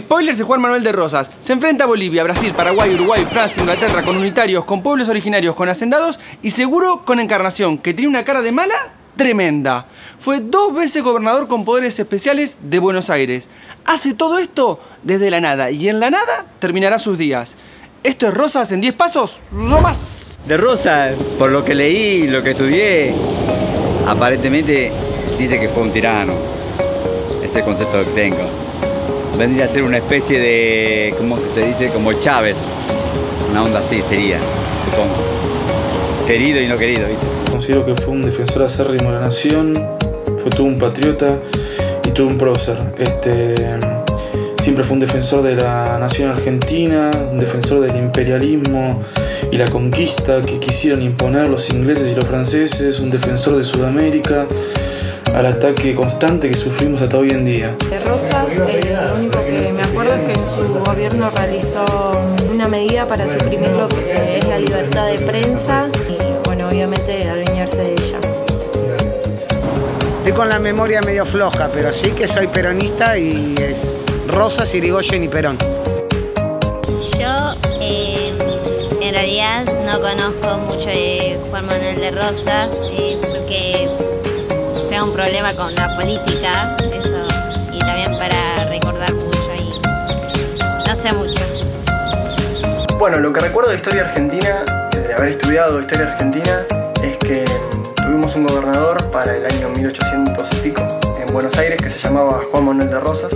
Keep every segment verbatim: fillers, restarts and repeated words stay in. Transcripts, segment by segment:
Spoilers de Juan Manuel de Rosas. Se enfrenta a Bolivia, Brasil, Paraguay, Uruguay, Francia, Inglaterra con unitarios, con pueblos originarios, con hacendados y seguro con Encarnación, que tiene una cara de mala tremenda. Fue dos veces gobernador con poderes especiales de Buenos Aires. Hace todo esto desde la nada y en la nada terminará sus días. Esto es Rosas en diez pasos, no más. De Rosas, por lo que leí, lo que estudié, aparentemente dice que fue un tirano. Ese concepto que tengo. Vendría a ser una especie de, ¿cómo se dice? Como Chávez. Una onda así sería, supongo. Querido y no querido, ¿viste? Considero que fue un defensor acérrimo de la nación, fue todo un patriota y todo un prócer. Este... Siempre fue un defensor de la nación argentina, un defensor del imperialismo y la conquista que quisieron imponer los ingleses y los franceses, un defensor de Sudamérica al ataque constante que sufrimos hasta hoy en día. De Rosas, eh, lo único que me acuerdo es que en su gobierno realizó una medida para suprimir lo que es la libertad de prensa y, bueno, obviamente alinearse de ella. Estoy con la memoria medio floja, pero sí que soy peronista y es... Rosas, Irigoyen y Perón. Yo eh, en realidad no conozco mucho de Juan Manuel de Rosas eh, porque tengo un problema con la política, eso, y también para recordar mucho y no sé mucho. Bueno, lo que recuerdo de historia argentina, de haber estudiado historia argentina, es que tuvimos un gobernador para el año mil ochocientos y pico en Buenos Aires que se llamaba Juan Manuel de Rosas,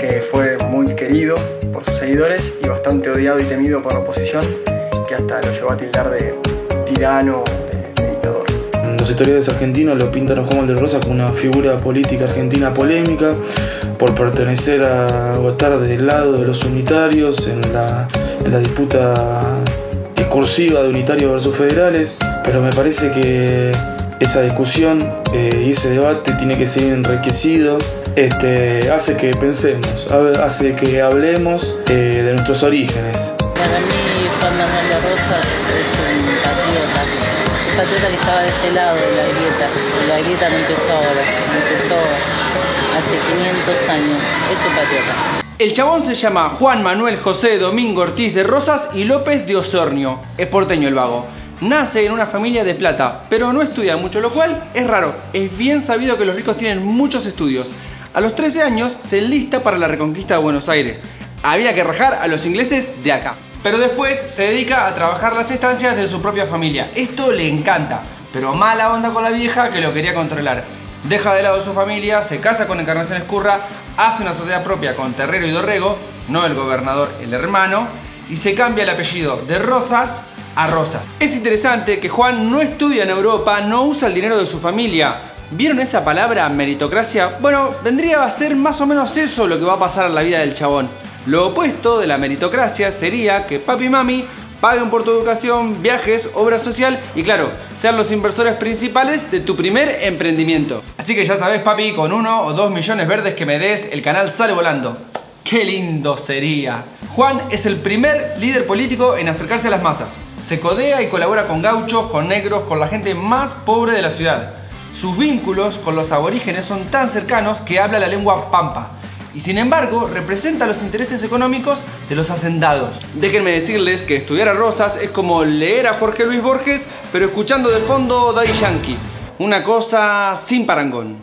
que fue muy querido por sus seguidores y bastante odiado y temido por la oposición, que hasta lo llevó a tildar de tirano, de, de dictador. Los historiadores argentinos lo pintan a Juan Manuel de Rosas como una figura política argentina polémica por pertenecer a o estar del lado de los unitarios en la, en la disputa discursiva de unitarios versus federales, pero me parece que esa discusión eh, y ese debate tiene que seguir enriquecido. Este, hace que pensemos, hace que hablemos eh, de nuestros orígenes. Para mí, Juan Manuel de Rosas es un patriota, un patriota que estaba de este lado de la grieta. La grieta no empezó ahora, empezó hace quinientos años. Es un patriota. El chabón se llama Juan Manuel José Domingo Ortiz de Rosas y López de Osornio. Es porteño el vago. Nace en una familia de plata, pero no estudia mucho, lo cual es raro. Es bien sabido que los ricos tienen muchos estudios. A los trece años se enlista para la reconquista de Buenos Aires. Había que rajar a los ingleses de acá. Pero después se dedica a trabajar las estancias de su propia familia. Esto le encanta, pero mala onda con la vieja que lo quería controlar. Deja de lado a su familia, se casa con Encarnación Ezcurra, hace una sociedad propia con Terrero y Dorrego, no el gobernador, el hermano, y se cambia el apellido de Rosas a Rosas. Es interesante que Juan no estudia en Europa, no usa el dinero de su familia. ¿Vieron esa palabra, meritocracia? Bueno, vendría a ser más o menos eso lo que va a pasar en la vida del chabón. Lo opuesto de la meritocracia sería que papi y mami paguen por tu educación, viajes, obra social y, claro, sean los inversores principales de tu primer emprendimiento. Así que ya sabes, papi, con uno o dos millones verdes que me des, el canal sale volando. ¡Qué lindo sería! Juan es el primer líder político en acercarse a las masas. Se codea y colabora con gauchos, con negros, con la gente más pobre de la ciudad. Sus vínculos con los aborígenes son tan cercanos que habla la lengua pampa y, sin embargo, representa los intereses económicos de los hacendados. Déjenme decirles que estudiar a Rosas es como leer a Jorge Luis Borges pero escuchando de fondo Daddy Yankee. Una cosa sin parangón.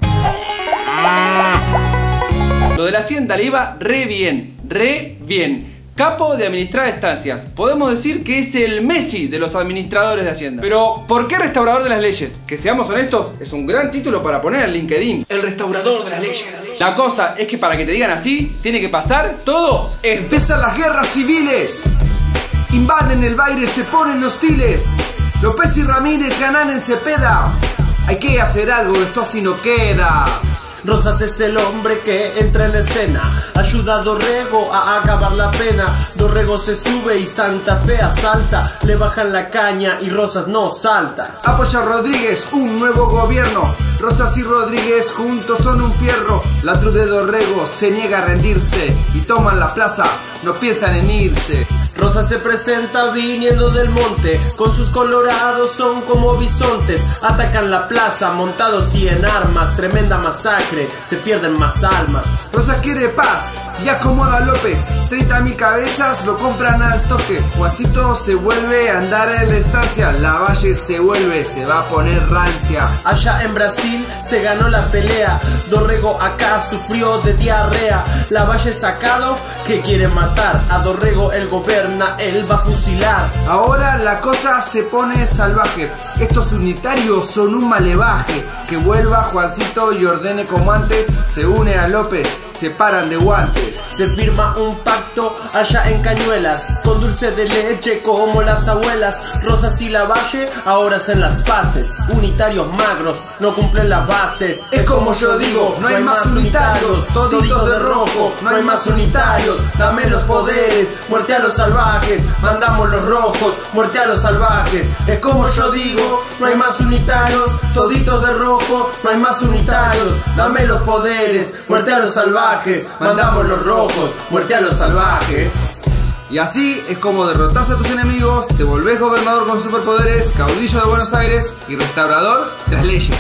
Lo de la hacienda le iba re bien, re bien. Capo de administrar estancias. Podemos decir que es el Messi de los administradores de hacienda. Pero, ¿por qué restaurador de las leyes? Que seamos honestos, es un gran título para poner en LinkedIn. El restaurador de las leyes. La cosa es que para que te digan así, tiene que pasar todo. Empiezan las guerras civiles. Invaden el baile, se ponen hostiles. López y Ramírez ganan en Cepeda. Hay que hacer algo, esto así no queda. Rosas es el hombre que entra en escena, ayuda a Dorrego a acabar la pena. Dorrego se sube y Santa Fe asalta, le bajan la caña y Rosas no salta. Apoya a Rodríguez, un nuevo gobierno, Rosas y Rodríguez juntos son un fierro. La tribu de Dorrego se niega a rendirse y toman la plaza, no piensan en irse. Rosas se presenta viniendo del monte, con sus colorados son como bisontes. Atacan la plaza montados y en armas, tremenda masacre, se pierden más almas. Rosas quiere paz, y acomoda a López. Treinta mil cabezas lo compran al toque. Juancito se vuelve a andar en la estancia. Lavalle se vuelve, se va a poner rancia. Allá en Brasil se ganó la pelea. Dorrego acá sufrió de diarrea. Lavalle sacado, que quiere matar. A Dorrego él gobierna, él va a fusilar. Ahora la cosa se pone salvaje. Estos unitarios son un malevaje. Que vuelva Juancito y ordene como antes. Se une a López, se paran de guantes. Se firma un pacto allá en Cañuelas, con dulce de leche como las abuelas. Rosas y Lavalle ahora hacen las paces. Unitarios magros no cumplen las bases. Es como yo digo, no hay más unitarios. Toditos de rojo, no hay más unitarios. Dame los poderes, muerte a los salvajes. Mandamos los rojos, muerte a los salvajes. Es como yo digo, no hay más unitarios. Toditos de rojo, no hay más unitarios. Dame los poderes, muerte a los salvajes. Mandamos los rojos, muerte a los salvajes. Y así es como derrotas a tus enemigos, te volvés gobernador con superpoderes, caudillo de Buenos Aires y restaurador de las leyes.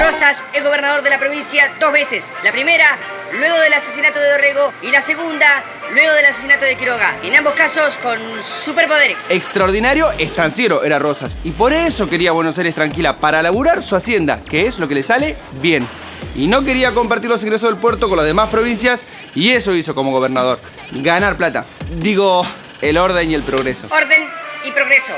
Rosas es gobernador de la provincia dos veces. La primera luego del asesinato de Dorrego y la segunda luego del asesinato de Quiroga. En ambos casos con superpoderes. Extraordinario estanciero era Rosas, y por eso quería Buenos Aires tranquila, para laburar su hacienda, que es lo que le sale bien. Y no quería compartir los ingresos del puerto con las demás provincias, y eso hizo como gobernador: ganar plata. Digo, el orden y el progreso. Orden y progreso.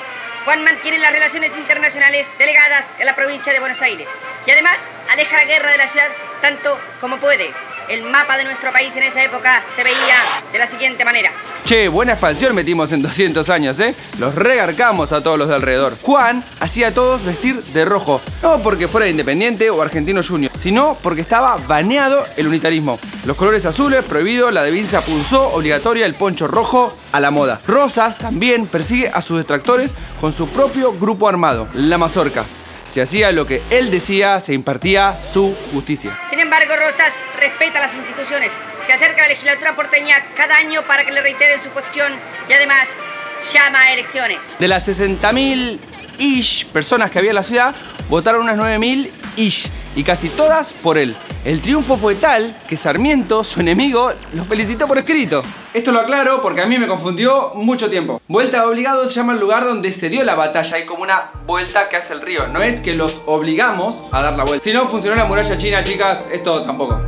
Juan mantiene las relaciones internacionales delegadas en la provincia de Buenos Aires, y además aleja la guerra de la ciudad tanto como puede. El mapa de nuestro país en esa época se veía de la siguiente manera. Che, buena expansión metimos en doscientos años, ¿eh? Los regarcamos a todos los de alrededor. Juan hacía a todos vestir de rojo, no porque fuera independiente o argentino junior, sino porque estaba baneado el unitarismo. Los colores azules prohibidos, la divisa punzó obligatoria, el poncho rojo a la moda. Rosas también persigue a sus detractores con su propio grupo armado, la Mazorca. Se hacía lo que él decía, se impartía su justicia. Sin embargo, Rosas respeta las instituciones. Se acerca a la legislatura porteña cada año para que le reiteren su posición y además llama a elecciones. De las sesenta mil-ish personas que había en la ciudad, votaron unas nueve mil-ish y casi todas por él. El triunfo fue tal que Sarmiento, su enemigo, lo felicitó por escrito. Esto lo aclaro porque a mí me confundió mucho tiempo. Vuelta de Obligado se llama el lugar donde se dio la batalla. Hay como una vuelta que hace el río. No es que los obligamos a dar la vuelta. Si no funcionó la muralla china, chicas, esto tampoco.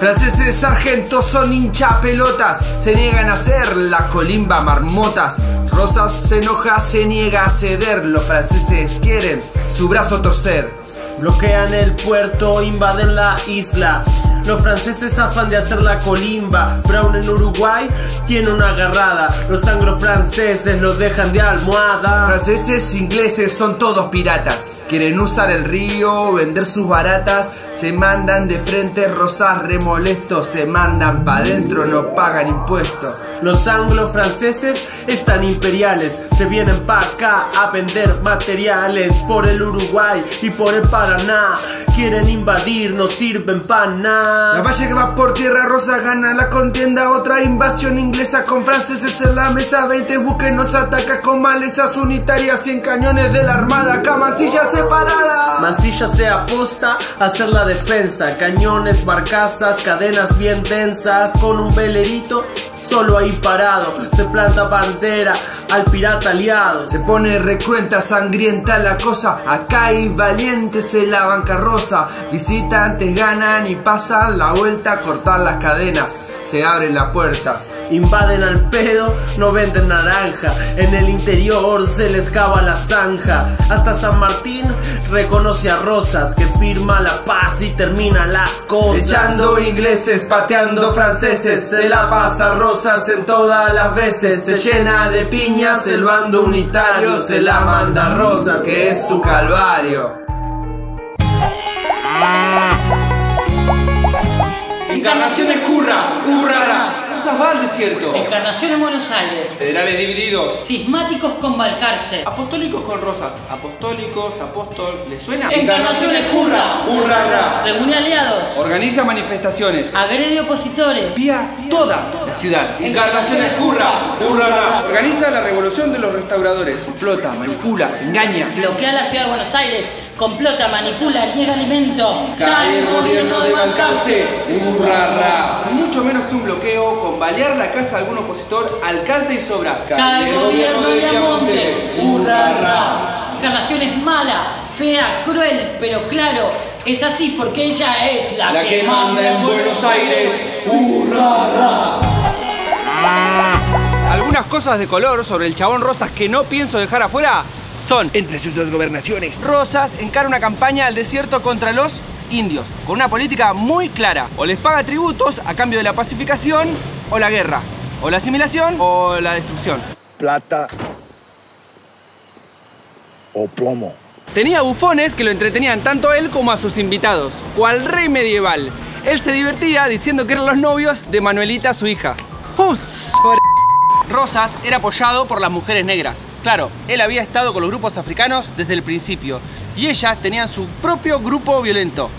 Franceses sargentos son hinchapelotas, se niegan a hacer la colimba marmotas. Rosas se enoja, se niega a ceder, los franceses quieren su brazo torcer. Bloquean el puerto, invaden la isla, los franceses zafan de hacer la colimba. Brown en Uruguay tiene una agarrada, los anglos franceses los dejan de almohada. Franceses, ingleses son todos piratas, quieren usar el río, vender sus baratas. Se mandan de frente, Rosas remolestos, se mandan pa' dentro, no pagan impuestos. Los anglos franceses están imperiales, se vienen pa' acá a vender materiales. Por el Uruguay y por el Paraná quieren invadir, no sirven pa' nada. Lavalle que va por tierra, Rosas gana la contienda. Otra invasión inglesa con franceses en la mesa. Veinte buques nos ataca con malezas unitarias, cien cañones de la armada, Mansilla se separada. Mansilla se aposta a hacer la defensa, cañones, barcazas, cadenas bien densas, con un velerito solo ahí parado, se planta bandera al pirata aliado. Se pone recuenta, sangrienta la cosa, acá hay valientes en la bancarroza. Visitantes ganan y pasan la vuelta a cortar las cadenas. Se abre la puerta, invaden al pedo, no venden naranja. En el interior se les cava la zanja. Hasta San Martín reconoce a Rosas, que firma la paz y termina las cosas. Echando ingleses, pateando franceses, se la pasa Rosas en todas las veces. Se llena de piñas el bando unitario, se la manda Rosas, que es su calvario. Encarnación Ezcurra, hurrará. Rosas va al desierto. Encarnación en Buenos Aires. Federales divididos. Cismáticos con Balcarce. Apostólicos con Rosas. Apostólicos, apóstol, ¿le suena? Encarnación Ezcurra, hurrará. Reúne aliados. Organiza manifestaciones. Agrede opositores. Vía toda la ciudad. Encarnación Ezcurra, hurrará. Organiza la revolución de los restauradores. Explota, manipula, engaña. Bloquea la ciudad de Buenos Aires complota, manipula, niega alimento. Cae el gobierno de Balcarce, hurra, mucho menos que un bloqueo, con balear la casa de algún opositor alcanza y sobra. Cae el gobierno de Viamonte, hurra. Encarnación es mala, fea, cruel, pero claro, es así porque ella es la, la que, que manda en Buenos Aires, hurra. Algunas cosas de color sobre el chabón Rosas que no pienso dejar afuera son, entre sus dos gobernaciones, Rosas encara una campaña al desierto contra los indios, con una política muy clara. O les paga tributos a cambio de la pacificación, o la guerra, o la asimilación, o la destrucción. Plata o plomo. Tenía bufones que lo entretenían tanto a él como a sus invitados, cual rey medieval. Él se divertía diciendo que eran los novios de Manuelita, su hija. ¡Oh, sobre! Rosas era apoyado por las mujeres negras. Claro, él había estado con los grupos africanos desde el principio y ellas tenían su propio grupo violento,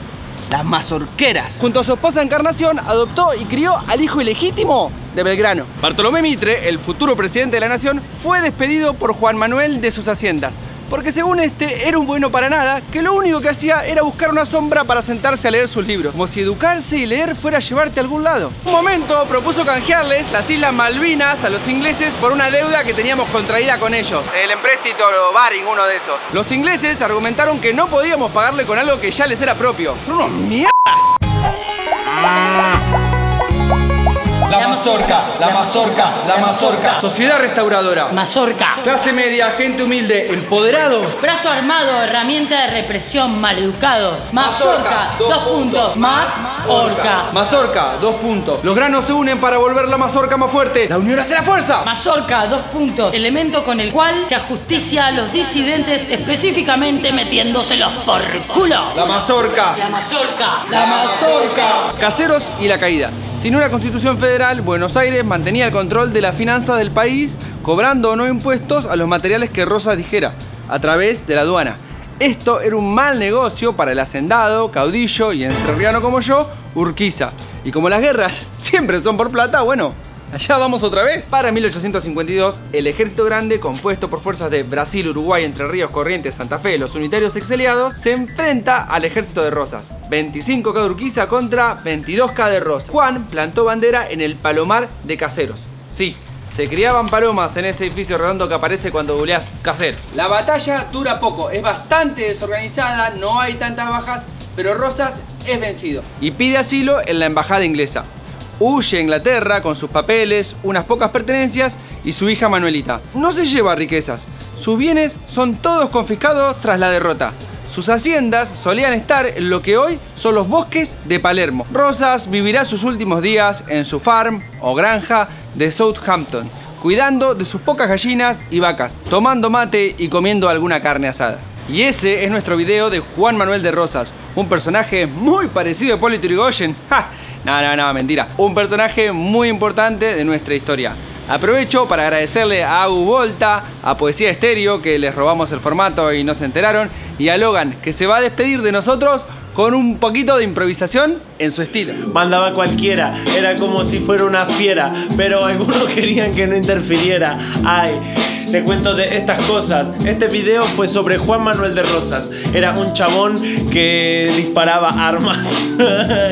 las mazorqueras. Junto a su esposa Encarnación adoptó y crió al hijo ilegítimo de Belgrano. Bartolomé Mitre, el futuro presidente de la nación, fue despedido por Juan Manuel de sus haciendas, porque según este era un bueno para nada, que lo único que hacía era buscar una sombra para sentarse a leer sus libros. Como si educarse y leer fuera a llevarte a algún lado. Un momento propuso canjearles las Islas Malvinas a los ingleses por una deuda que teníamos contraída con ellos. El empréstito Baring, uno de esos. Los ingleses argumentaron que no podíamos pagarle con algo que ya les era propio. ¡Son unos mierdas! La Mazorca, la Mazorca, la Mazorca. Sociedad restauradora. Mazorca. Clase media, gente humilde, empoderados. Brazo armado, herramienta de represión, maleducados. Mazorca, dos puntos. Más orca. Mazorca, dos puntos. Los granos se unen para volver la mazorca más fuerte. La unión hace la fuerza. Mazorca, dos puntos. Elemento con el cual se ajusticia a los disidentes, específicamente metiéndoselos por culo. La Mazorca. La Mazorca. La Mazorca. Caseros y la caída. Sin una constitución federal, Buenos Aires mantenía el control de la finanza del país, cobrando o no impuestos a los materiales que Rosas dijera, a través de la aduana. Esto era un mal negocio para el hacendado, caudillo y entrerriano como yo, Urquiza. Y como las guerras siempre son por plata, bueno, allá vamos otra vez. Para mil ochocientos cincuenta y dos, el ejército grande, compuesto por fuerzas de Brasil, Uruguay, Entre Ríos, Corrientes, Santa Fe, los unitarios exiliados, se enfrenta al ejército de Rosas. veinticinco K de Urquiza contra veintidós K de Rosas. Juan plantó bandera en el Palomar de Caseros. Sí, se criaban palomas en ese edificio redondo que aparece cuando googleás Caseros. La batalla dura poco, es bastante desorganizada, no hay tantas bajas, pero Rosas es vencido y pide asilo en la embajada inglesa. Huye a Inglaterra con sus papeles, unas pocas pertenencias y su hija Manuelita. No se lleva riquezas. Sus bienes son todos confiscados tras la derrota. Sus haciendas solían estar en lo que hoy son los bosques de Palermo. Rosas vivirá sus últimos días en su farm o granja de Southampton, cuidando de sus pocas gallinas y vacas, tomando mate y comiendo alguna carne asada. Y ese es nuestro video de Juan Manuel de Rosas, un personaje muy parecido a Hipólito Yrigoyen. ¡Ja! No, no, no, mentira. Un personaje muy importante de nuestra historia. Aprovecho para agradecerle a Agu Voltta, a Poesía Estéreo, que les robamos el formato y no se enteraron, y a Logan, que se va a despedir de nosotros con un poquito de improvisación en su estilo. Mandaba cualquiera, era como si fuera una fiera, pero algunos querían que no interfiriera. Ay, te cuento de estas cosas. Este video fue sobre Juan Manuel de Rosas. Era un chabón que disparaba armas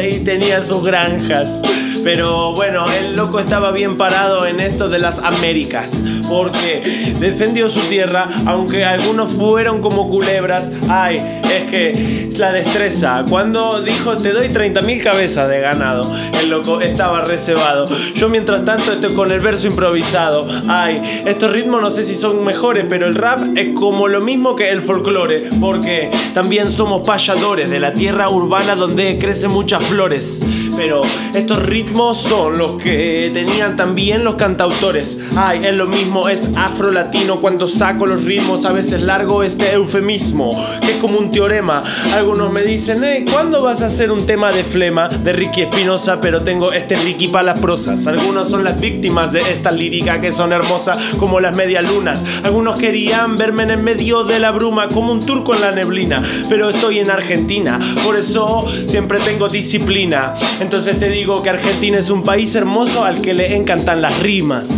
y tenía sus granjas. Pero bueno, el loco estaba bien parado en esto de las Américas, porque defendió su tierra, aunque algunos fueron como culebras. Ay, es que la destreza. Cuando dijo, te doy treinta mil cabezas de ganado, el loco estaba reservado. Yo mientras tanto estoy con el verso improvisado. Ay, estos ritmos no sé si son mejores, pero el rap es como lo mismo que el folclore, porque también somos payadores de la tierra urbana donde crecen muchas flores. Pero estos ritmos son los que tenían también los cantautores. Ay, es lo mismo, es afro-latino cuando saco los ritmos. A veces largo este eufemismo, que es como un teorema. Algunos me dicen, hey, ¿cuándo vas a hacer un tema de flema? De Ricky Espinosa, pero tengo este Ricky para las prosas. Algunos son las víctimas de esta lírica que son hermosas como las medialunas. Algunos querían verme en el medio de la bruma como un turco en la neblina, pero estoy en Argentina, por eso siempre tengo disciplina. Entonces te digo que Argentina es un país hermoso al que le encantan las rimas.